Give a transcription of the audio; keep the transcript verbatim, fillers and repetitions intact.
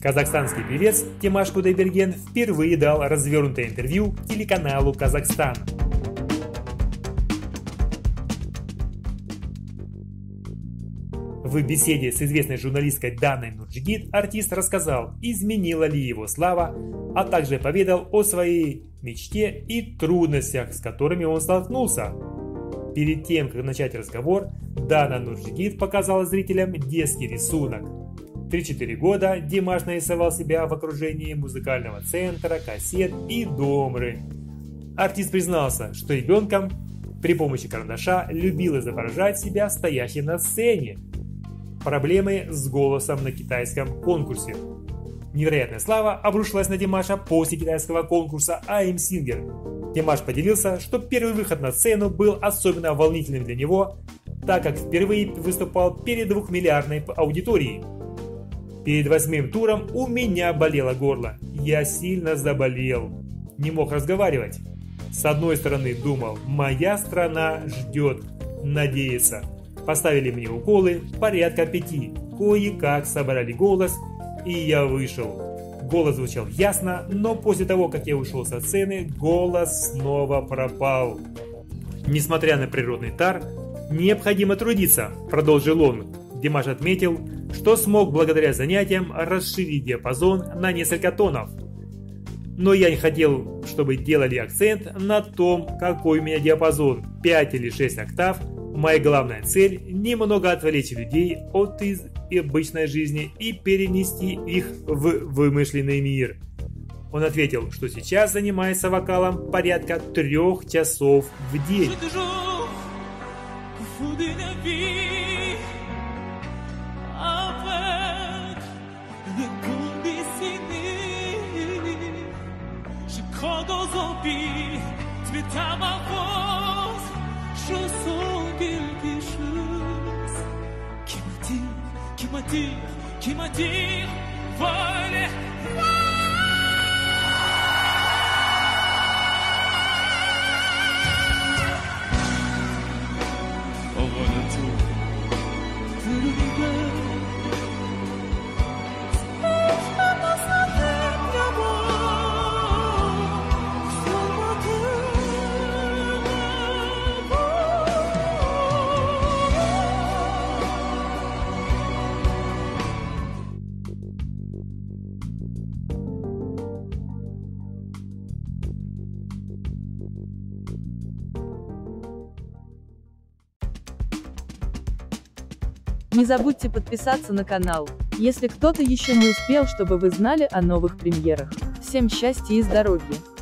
Казахстанский певец Димаш Кудайберген впервые дал развернутое интервью телеканалу «Казахстан». В беседе с известной журналисткой Даной Нуржигит артист рассказал, изменила ли его слава, а также поведал о своей мечте и трудностях, с которыми он столкнулся. Перед тем, как начать разговор, Дана Нуржигит показала зрителям детский рисунок. три-четыре года Димаш нарисовал себя в окружении музыкального центра, кассет и домры. Артист признался, что ребенком при помощи карандаша любил изображать себя стоящим на сцене. Проблемы с голосом на китайском конкурсе. Невероятная слава обрушилась на Димаша после китайского конкурса I'm Singer. Димаш поделился, что первый выход на сцену был особенно волнительным для него, так как впервые выступал перед двухмиллиардной аудиторией. Перед восьмым туром у меня болело горло. Я сильно заболел. Не мог разговаривать. С одной стороны думал, моя страна ждет, надеется. Поставили мне уколы, порядка пяти, кое-как собрали голос, и я вышел. Голос звучал ясно, но после того, как я ушел со сцены, голос снова пропал. Несмотря на природный дар, необходимо трудиться, продолжил он. Димаш отметил, что смог благодаря занятиям расширить диапазон на несколько тонов. Но я не хотел, чтобы делали акцент на том, какой у меня диапазон, пять или шесть октав. Моя главная цель – немного отвлечь людей от из обычной жизни и перенести их в вымышленный мир. Он ответил, что сейчас занимается вокалом порядка трех часов в день. Не забудьте подписаться на канал, если кто-то еще не успел, чтобы вы знали о новых премьерах. Всем счастья и здоровья!